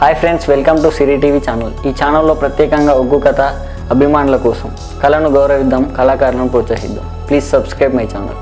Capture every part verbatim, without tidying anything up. Hi friends, welcome to Siri TV channel. ई channel प्रत्येकंगा उग्गु कथ अभिमानुल कोसम कलानु गौरविद्दाम, कलाकारुलनु प्रोत्सहिद्दाम। Please subscribe my channel.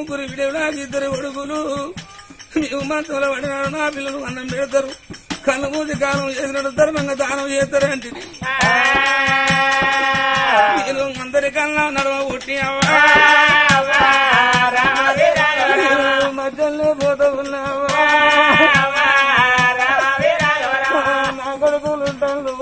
ముగ్గురు ఇద్దరు కొడుకులు మంత్రులు పడినారు. నా పిల్లలు అన్నం పెడతారు, కళ్ళు మూసి కాలం చేసినట్టు ధర్మంగా దానం చేస్తారంటే మీరు అందరి కన్నా నడవ కొట్టి మధ్యలో పోతూ ఉన్నావా? నా కొడుకులు ఉంటాను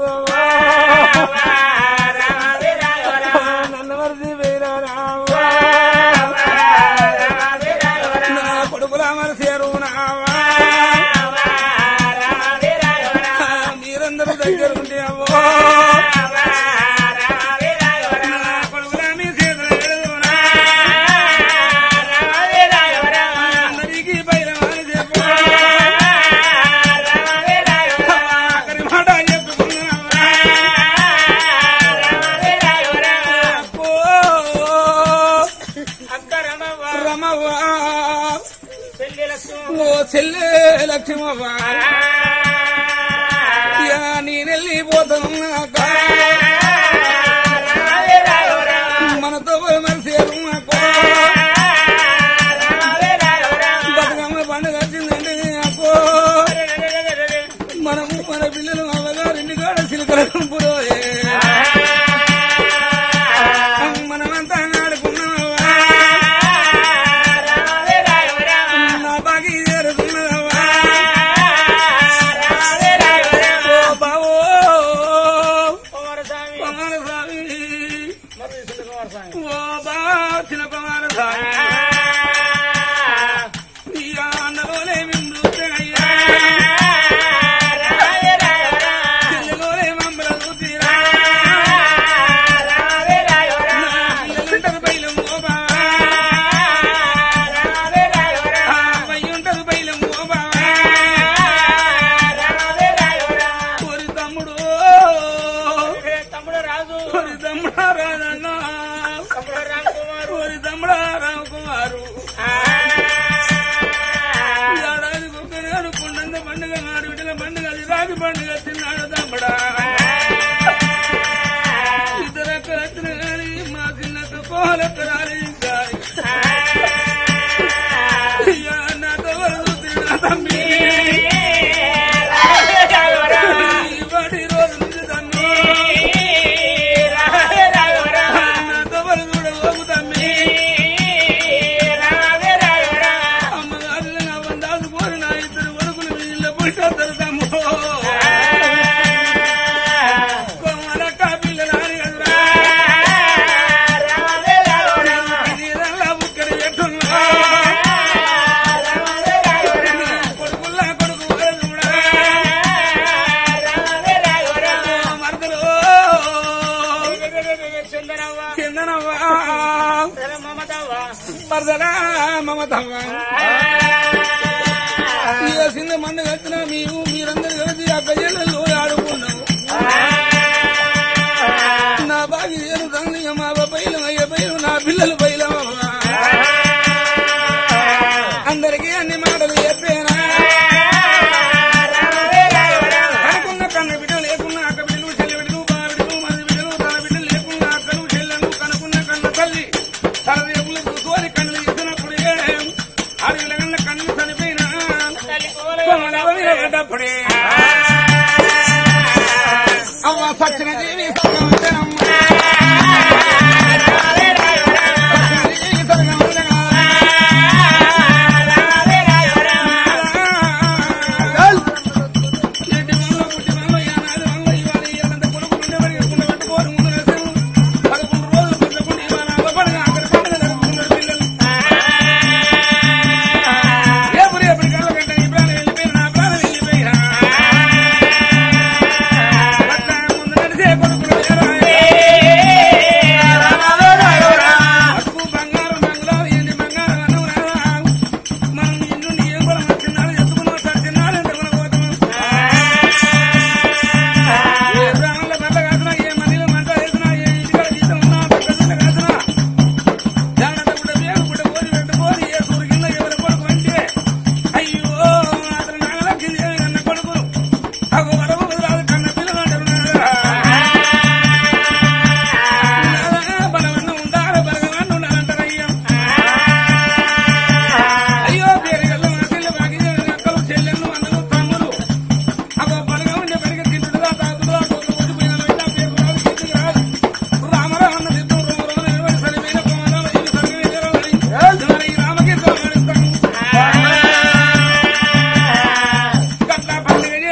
Put it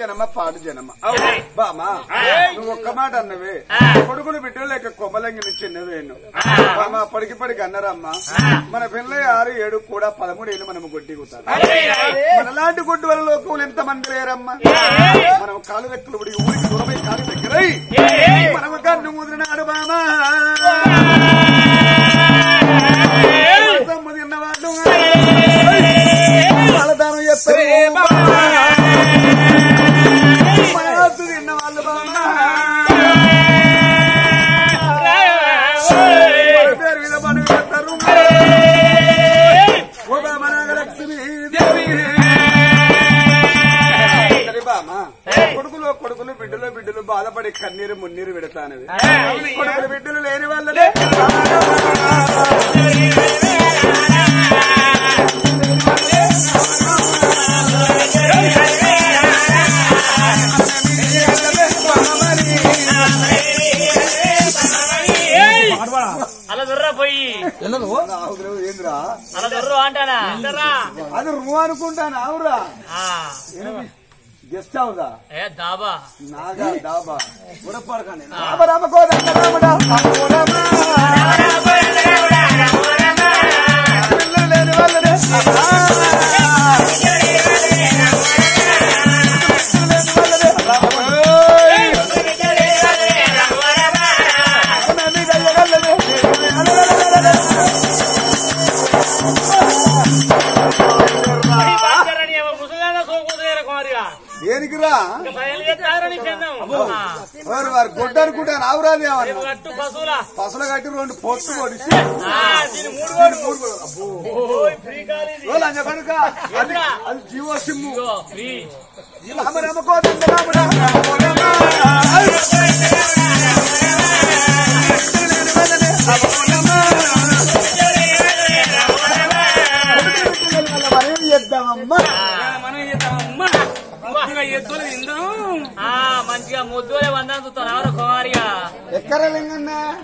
జనమ పాడు జనమ. బామా నువ్వు ఒక్క మాట అన్నవే కొడుకును బిడ్డలు లేక కొమ్మలంగిని చిన్నవేను బామా పడికి పడికి అన్నారమ్మా మన పిల్లలు ఆరు ఏడు కూడా పదమూడేళ్ళు మనం గొడ్డిగుతాం మనలాంటి గొడ్డు వల్ల లోకములు ఎంత మంది లేరమ్మా మనం కాలు రెక్కలు ఉడికి ఊరికి దూరమై కాలు దగ్గరై మనం గన్ను ముదిరినాడు బామా తిన్నవాళ్ళు వాళ్ళదానం చేస్తారు కొడుకులో కొడుకులు బిడ్డలో బిడ్డలు బాధపడి కన్నీరు మున్నీరు పెడతానవి కొడుకులు బిడ్డలు లేని వాళ్ళనే అది రూ అనుకుంటాను అవురా గెస్ట్ హౌసా దాబా నాగా దాబా గుడపాడకండి రామ రామ కోద గొడ్డ అనుకుంటా రావురాదు పసులు కట్టి రెండు పొట్టు కొడిచి అది జియో సిమ్ మనం చేద్దామమ్మా మనం చేద్దామమ్మా మంచిగా ముద్దులే బంధాన్ని చూస్తాను ఎవరు కుమారిగా ఎక్కడ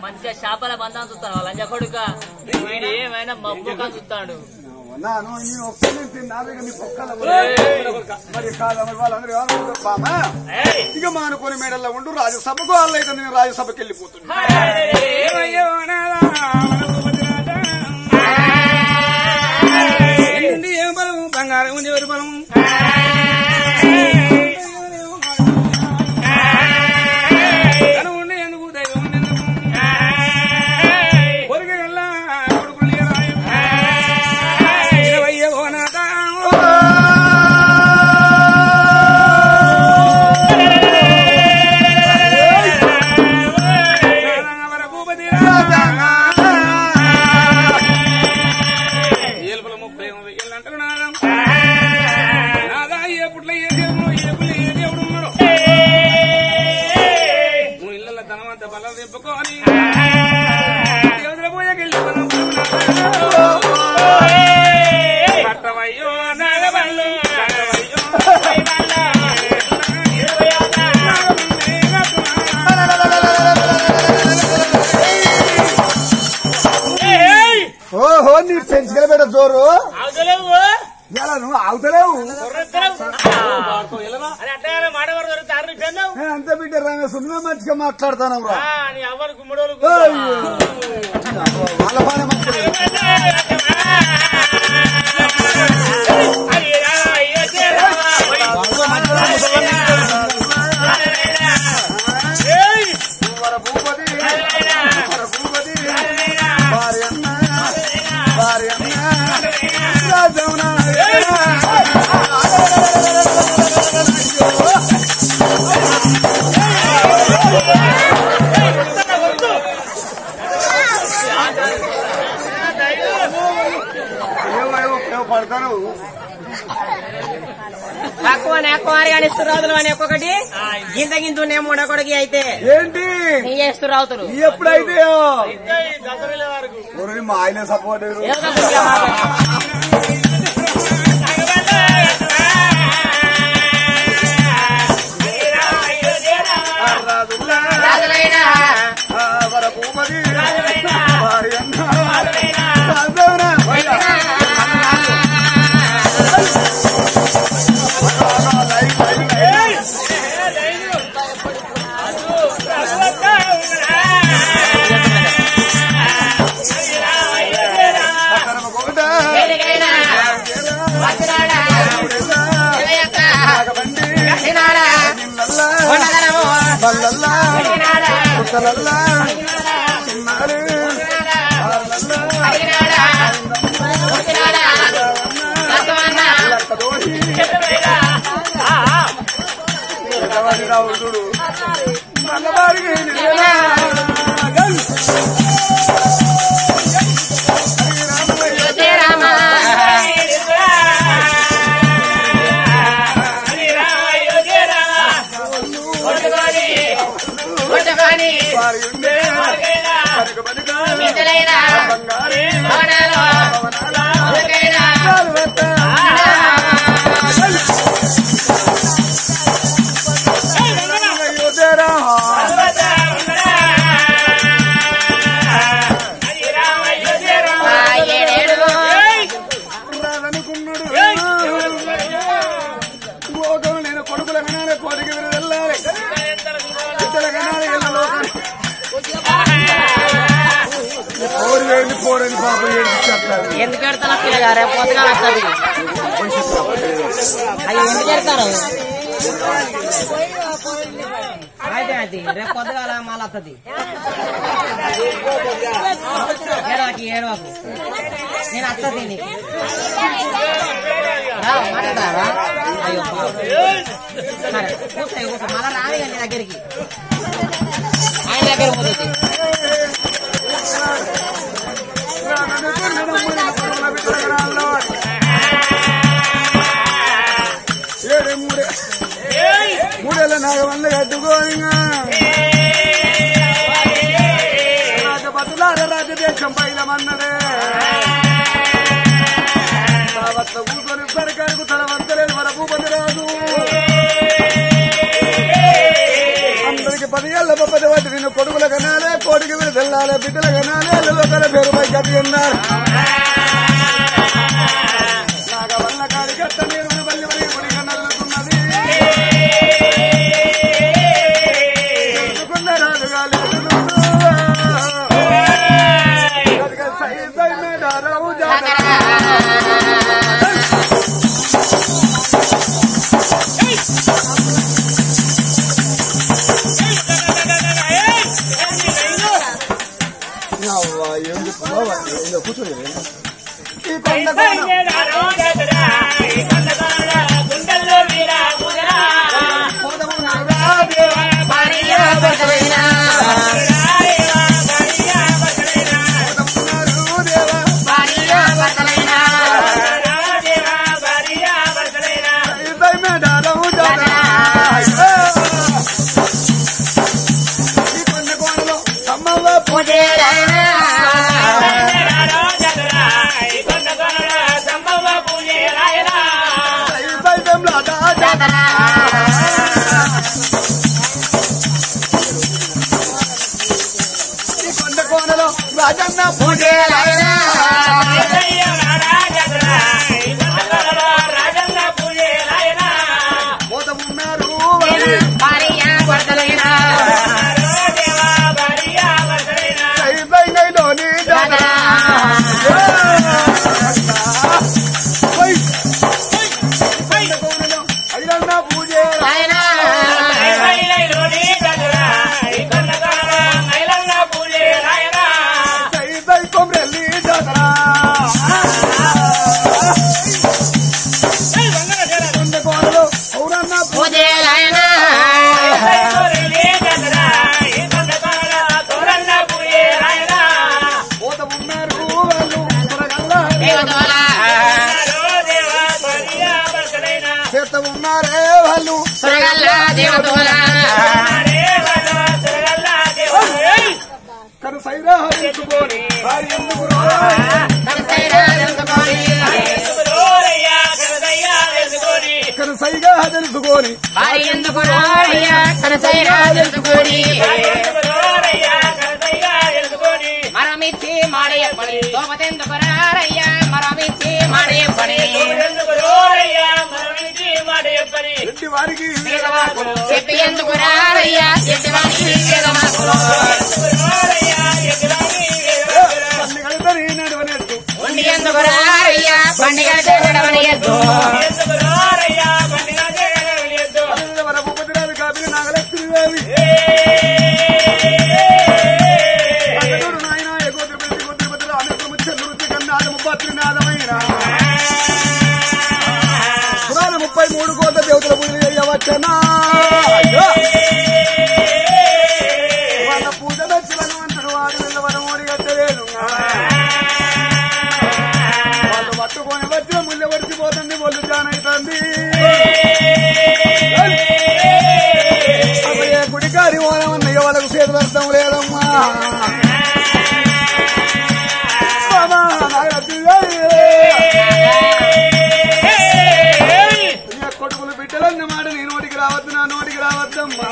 మంచిగా చేపల బంధాన్ని చూస్తాను లంజ కొడుక వీడు ఏమైనా మబ్బుగా చూస్తాడు ఇక మా అనుకుని మేడల్లో ఉండు రాజ్యసభకు వాళ్ళు అయితే నేను రాజ్యసభకి వెళ్ళిపోతున్నాను ఏం బలం బంగారం ఉంది ఎవరు బలం అంత బిడ్డ రంగ సున్నా మంచిగా మాట్లాడతాను సురాదులు అని ఒక్కొక్కటి గింత గింతునే మూడకొడకి అయితే ఏంటి సురావుతారు ఎప్పుడైతే మా ఆయన సపోర్ట్ రాజులైనా వరపూమది రాజులైనా Hey!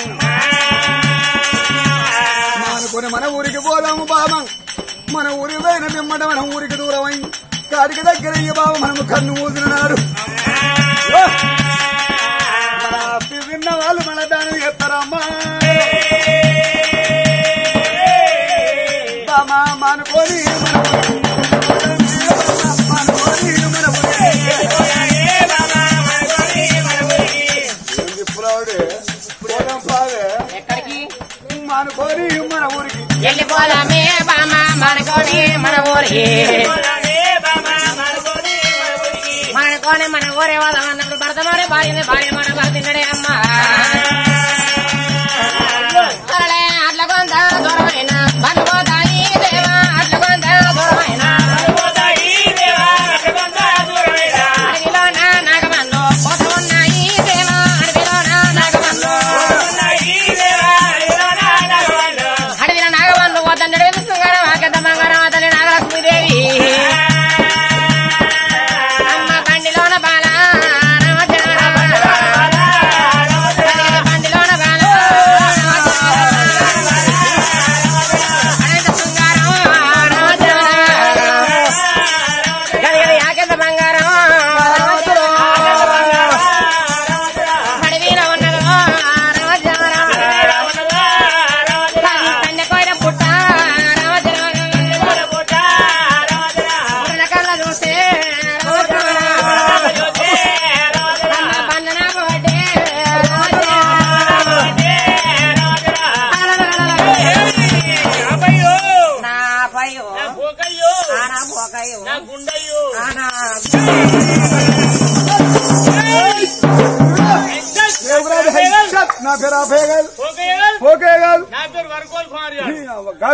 मानुकोने मन ऊरी बाबा मन ऊरी बिम्मट मन ऊरी दूरम का दगे बाबा मन कूर विवा मन दामा मानुकोनी మనకోని మన ఊరే వాళ్ళం అన్నప్పుడు భర్తమారే భార్యనే భార్య మన భర్తనే అమ్మా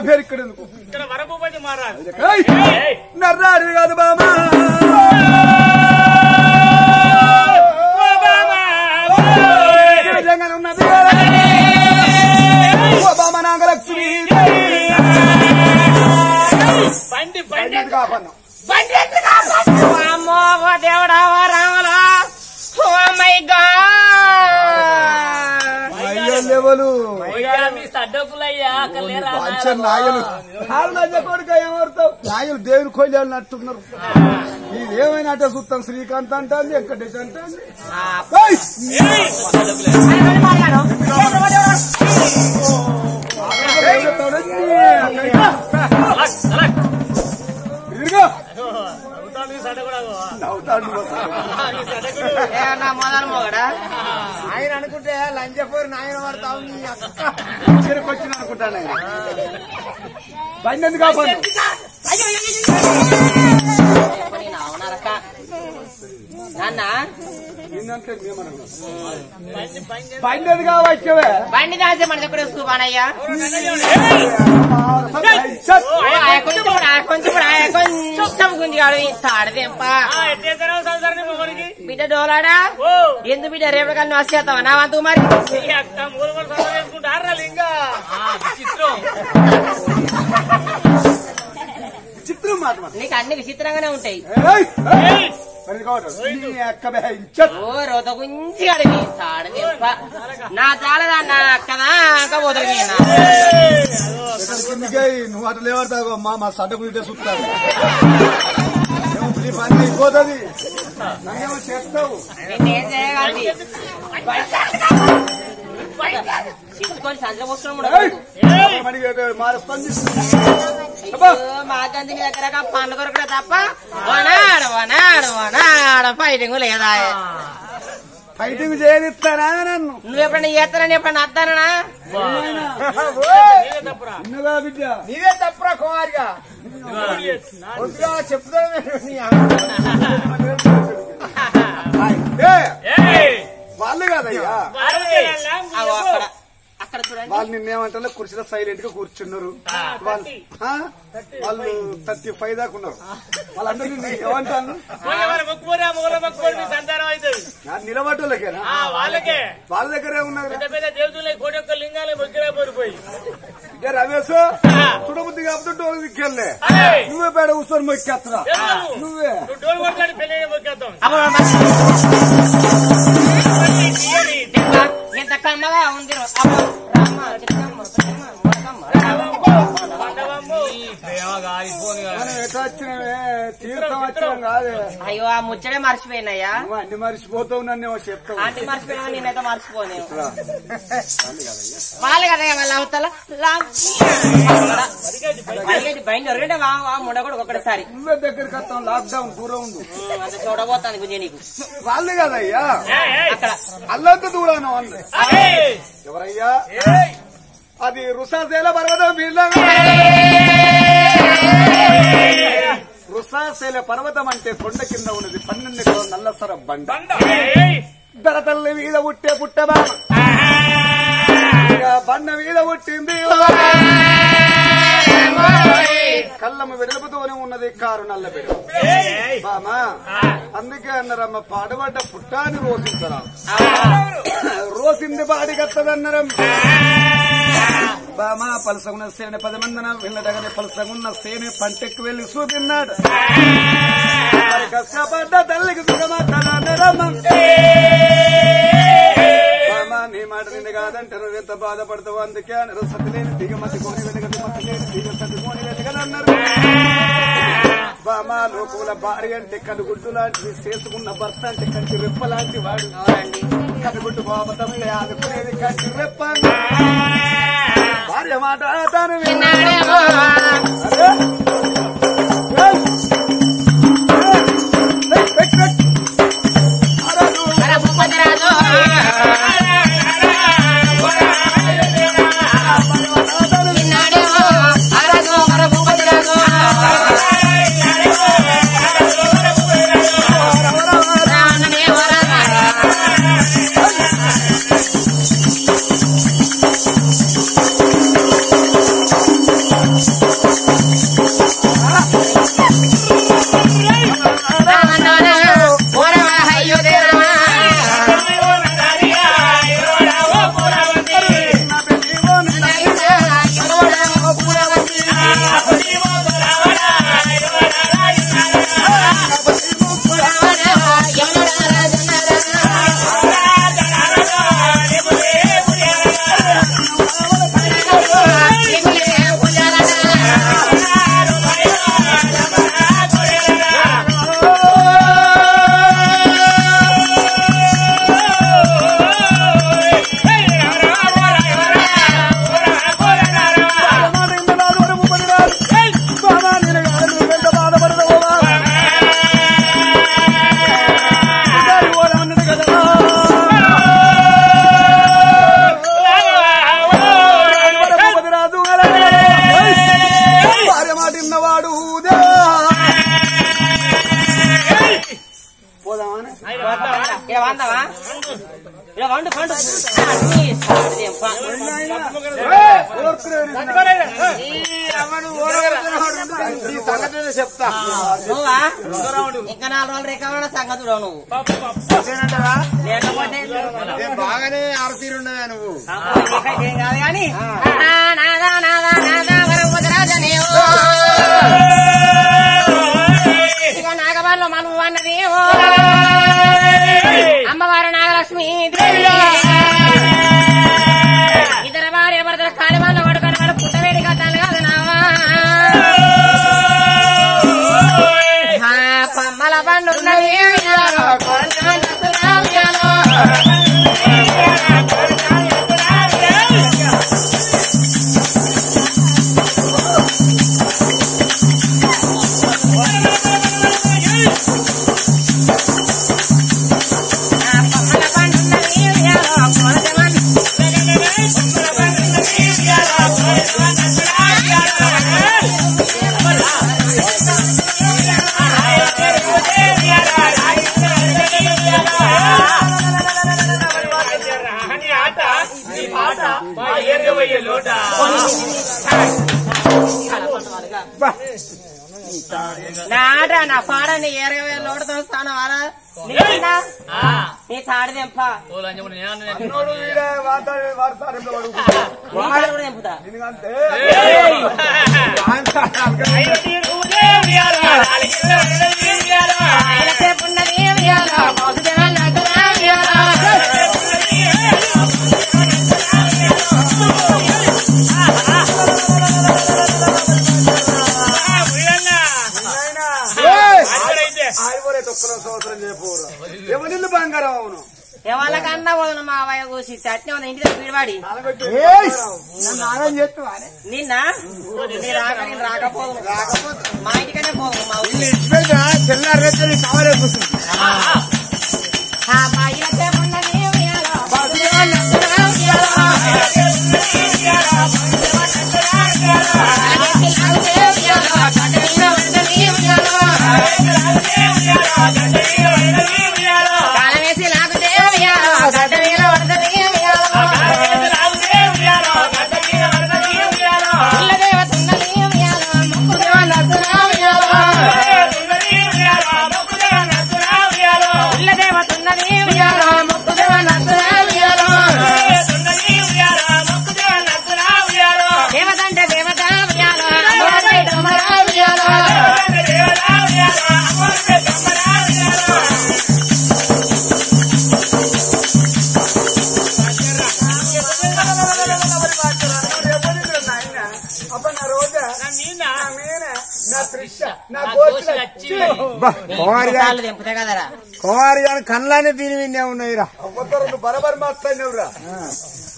फिर इकड़े वरभूपति महाराज नर्रा अड़े बाबा बाबा नागलक्ष्मी बंटी देवड़ा रामला నాయలు దేవుని కొయ్యాలని అంటున్నారు ఇదేమైనా అంటే చూస్తాం శ్రీకాంత్ అంటాంది వెంకటేష్ అంటాంది ఆయన అనుకుంటే లంజపూర్ నాయన పడతా ఉంది వచ్చిన అనుకుంటాను బండి కాపాడు బండి కావచ్చవే బండి కాసే మన దగ్గర వస్తున్నానయ్యా బిడ్డ డోలాడా ఎందు బిడ్డ రేపటి కన్నా వచ్చేస్తావా నా వంతు మరి చిత్రం నీకు అన్ని విచిత్రంగానే ఉంటాయి నా చాలదా నా అక్కదా నువ్వు అట్లా ఎవరు మా సడ్డకుంటే చూస్తాను అయిపోతుంది నన్నేమో చేస్తావు మాకంది మీ దగ్గర పండ్ల కొరకడే తప్ప వనాడు వనాడు వనాడు ఫైటింగ్ లేదా ఫైటింగ్ చేయనిస్తానా నన్ను నువ్వు ఎప్పుడైనా చేస్తానని ఎప్పుడైనా అద్దానా బిడ్డ నీవే తప్పురా కుమారిగా చెప్తా వాళ్ళు కాదయ్యా వాళ్ళు నిన్నేమంటారు కుర్చీలో సైలెంట్ గా కూర్చున్నారు వాళ్ళు వాళ్ళు థర్టీ ఫైవ్ దాకా ఉన్నారు వాళ్ళందరూ ఏమంటాను నిలబడ్డోళ్ళకేనా వాళ్ళ దగ్గరే ఉన్నారు రమేష్ చూడబుద్ధి కాబట్టి డోలు దిక్కెళ్ళే నువ్వే పేడ కూర్చొని మొక్కేస్తా నువ్వే ఎంత కమ్మగా ఉంది అయ్యో ఆ ముచ్చడే మర్చిపోయినయ్యా అన్ని మర్చిపోతావు నన్ను అన్ని మర్చిపోయినా నేనైతే మర్చిపోను వాళ్ళు కదా వాళ్ళ అవతల బయట రెండే ముండ కూడా ఒక్కసారి నువ్వే దగ్గరికి వస్తావు లాక్డౌన్ దూరం ఉంది అంత చూడబోతాను గుంజే నీకు వాళ్ళు కదయ్యా అల్లంత దూరాను వాళ్ళు ఎవరయ్యా అది రుసాసేల పర్వతం బిర్లా రుసాసేల పర్వతం అంటే కొండ కింద ఉన్నది పన్నెండు కిలో నల్లసర బండ దరతల్లి మీద ఉట్టే పుట్టబా బండ మీద పుట్టింది కళ్ళము వెడలుపుతోనే ఉన్నది కారు నల్ల బెడ బామా అందుకే అన్నారమ్మ పాడుబడ్డ పుట్టాన్ని రోసించరా రోసింది బాడిగత్తదన్నారమ్మ బామా పలసగున్న సేనే పది మందిన వెళ్ళదగనే పలసగున్న సేనే పంటెక్కి వెళ్ళి చూపిన్నాడు కష్టపడ్డ తల్లికి బామా నీ మాట నిండి కాదంటే నువ్వెంత బాధపడతావు అందుకే అన్నారు సతిలేని దిగమతి కోని వెలుగదు మతిలేని దిగ సతి కోని వెలుగదన్నారు బామా లోపల భార్య అంటే కనుగుడ్డు లాంటివి చేసుకున్న భర్త అంటే కంటి రెప్ప లాంటి వాడు కనుగుడ్డు బాబతమ్మే ఆదుకునేది కంటి రెప్ప భార్య మాట తాను విన్నాడేమో ఇంకా నాలుగు రోజులు రికవర్ సంగతి చూడవు నువ్వు బాగానే ఆర్పీలు ఉన్నదా నువ్వు ఏం కాదు కానీ నాగబాలో మనము అన్నది అమ్మవారు నాగలక్ష్మి ఇద్దరు భార్య భర్తల కాలిమాల్లో పడుకొని వాళ్ళు పుట్టలేని కట్టాలి కాదు నావా మల బండు నా పాడని ఇరవై వేలు ఓడతో స్థానం వారా నీ తాడిదెంపా ఎవలకన్నా వదను మావయ్య కోసి చట్నీ ఉంది ఇంటి దగ్గర వీడవాడి నిన్న రాకపోదు మా ఇంటికనే పోదు మా కుమారి గారు కళ్ళనే దీని విన్నే ఉన్నాయిరా బరబర్ మాట్లాడినవురా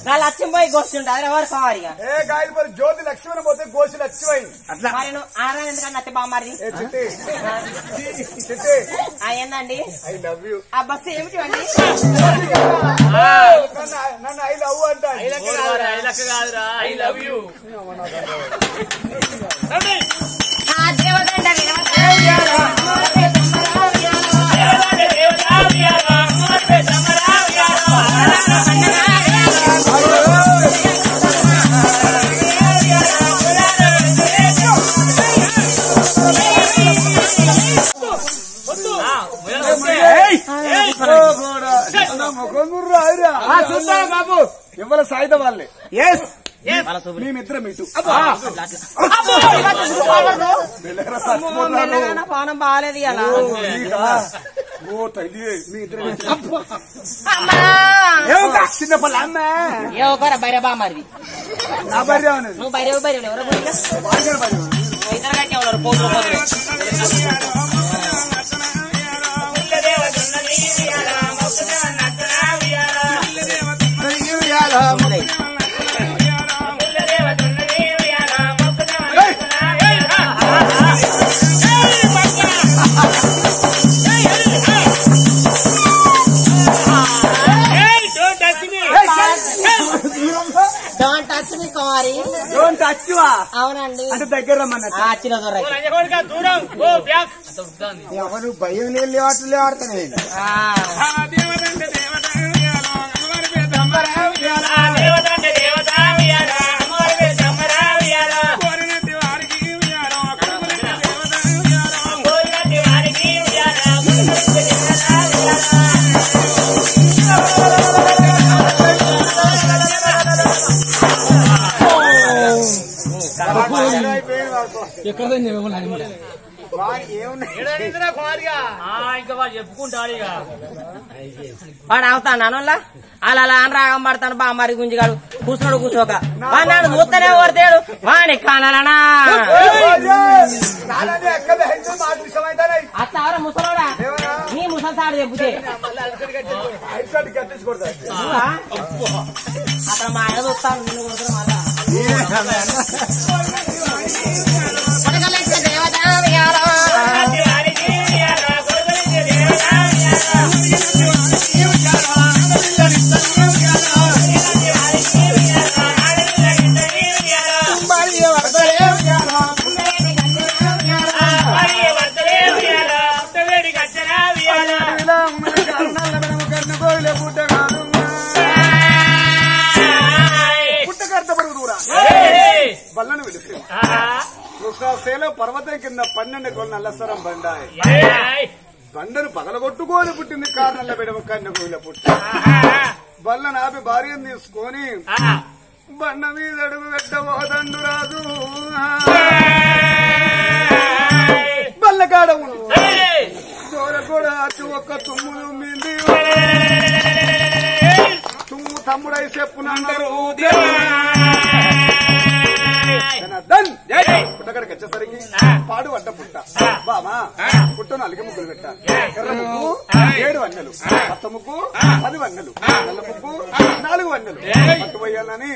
నా లక్ష్యం పోయి గోసిండు అదెవరు కుమారిగా ఏ గాయలు పోయి జ్యోతి లక్ష్మణ పోతే గోసి లక్ష్మయింది అట్లా నేను ఆరా ఎందుకంటే నచ్చ బామ్మారి చిట్టి చిట్టి ఆ ఏందండి ఐ లవ్ యు ఆ బస్ ఏమిటివండి నన్ను ఐ లవ్ అంట ఐ లక్ కాదురా ఐ లక్ కాదురా ఐ లవ్ యు రండి ఆ దేవదండ వినవత బాబు ఎవరు సాయుధ వాళ్ళే మేమిద్దరం ఇటు పానం బాగాలేదు అలా ఓ తల్లి మీ ఇద్దరు చిన్న పల్ల ఏ ఒకరా బైరే బా మరి నా బైరే నువ్వు బైరే బైరే ఎవరో ఇద్దరు కట్టి ఎవరు పోతున్నారు అవునండి అంటే దగ్గర ఎవరు భయం లేని ఆటలే ఆడుతున్నాయి వాడు అవుతాను అనోళ్ళ అలా అలా అని రాగం పడతాను బా మరి గుంజిగాడు కూర్చున్నాడు కూర్చోక వాడు నాడు మూతనే కోరుతాడు వాణి కానాలనా అత్తావరా ముసలోడా నీ ముసలి తాడు చెప్పుతే అతను మా ఆయన చూస్తాను నిన్ను కొడుతున్నా మళ్ళా పర్వతం కింద పన్నెండు కోళ్ళ నల్లసరం బండాయి బండను పగలగొట్టుకోని పుట్టింది కారణంలో బిడవ కన్న కోళ్ళ పుట్టి బల్ల నాపి భార్యను తీసుకొని బండ మీద అడుగు పెట్టబోదండు రాజు బల్లకాడ ఉండు దూర కూడా అటు ఒక్క తుమ్ములు మింది తుమ్ము తమ్ముడై చెప్పునంటారు పుట్టగడకి వచ్చేసరికి పాడు అడ్డ పుట్ట బామా పుట్టను అలిగి ముగ్గులు పెట్టా ఎర్ర ముగ్గు ఏడు వందలు, పచ్చ ముగ్గు పది వందలు, నల్ల ముగ్గు నాలుగు వందలు పట్టుపోయాలని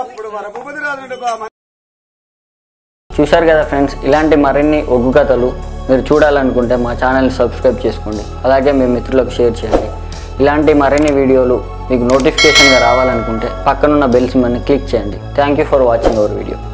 అప్పుడు వరపు పది రాజుడు బామ. చూశారు కదా ఫ్రెండ్స్, ఇలాంటి మరిన్ని ఒగ్గు కథలు మీరు చూడాలనుకుంటే మా ఛానల్ని సబ్స్క్రైబ్ చేసుకోండి, అలాగే మీ మిత్రులకు షేర్ చేయండి. ఇలాంటి మరిన్ని వీడియోలు మీకు నోటిఫికేషన్గా రావాలనుకుంటే పక్కనున్న బెల్ సింబల్ని క్లిక్ చేయండి. Thank you for watching our video.